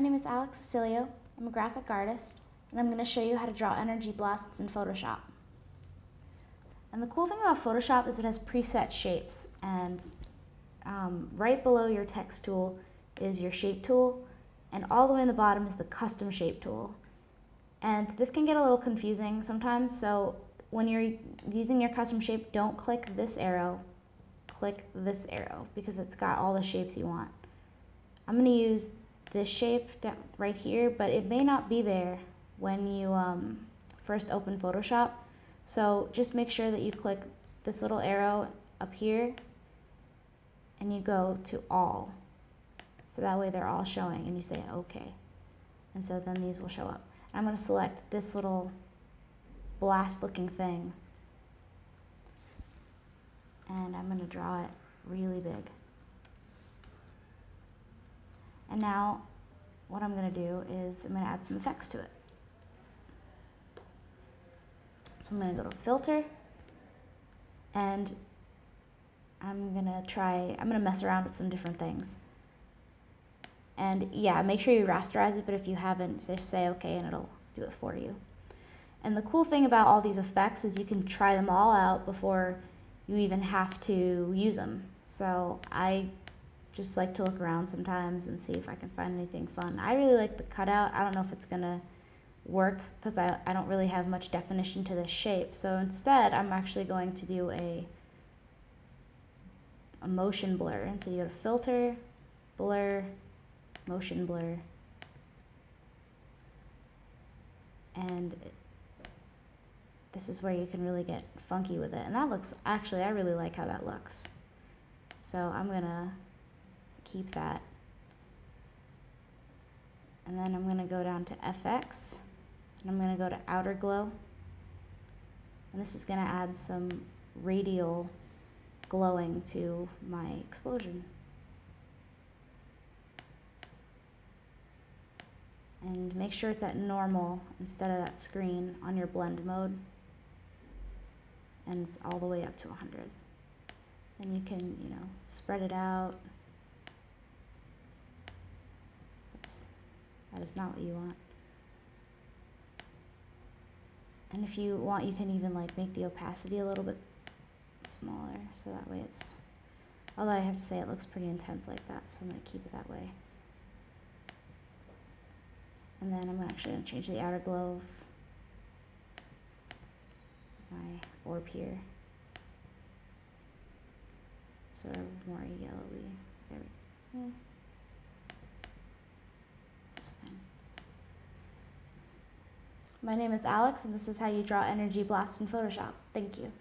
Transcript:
My name is Alex Cecilio. I'm a graphic artist, and I'm going to show you how to draw energy blasts in Photoshop. And the cool thing about Photoshop is it has preset shapes, and right below your text tool is your shape tool, and all the way in the bottom is the custom shape tool. And this can get a little confusing sometimes, so when you're using your custom shape, don't click this arrow, click this arrow, because it's got all the shapes you want. I'm going to use this shape down right here, but it may not be there when you first open Photoshop. So just make sure that you click this little arrow up here and you go to all. So that way they're all showing and you say okay. And so then these will show up. I'm going to select this little blast looking thing and I'm going to draw it really big. And now what I'm going to do is I'm going to add some effects to it. So I'm going to go to filter and I'm going to mess around with some different things. And yeah, make sure you rasterize it, but if you haven't, just say okay and it'll do it for you. And the cool thing about all these effects is you can try them all out before you even have to use them. So I just like to look around sometimes and see if I can find anything fun. I really like the cutout. I don't know if it's going to work because I don't really have much definition to this shape. So instead, I'm actually going to do a motion blur. And so you go to filter, blur, motion blur, and this is where you can really get funky with it. And that looks, actually, I really like how that looks. So I'm going to keep that. And then I'm going to go down to FX, and I'm going to go to Outer Glow. And this is going to add some radial glowing to my explosion. And make sure it's at normal instead of that screen on your blend mode. And it's all the way up to 100. Then you can, you know, spread it out. Oops, that is not what you want. And if you want, you can even like make the opacity a little bit smaller, so that way it's, although I have to say it looks pretty intense like that, so I'm going to keep it that way. And then I'm actually going to change the outer glow of my orb here. So more yellowy. There we go. This is fine. My name is Alex, and this is how you draw energy blasts in Photoshop. Thank you.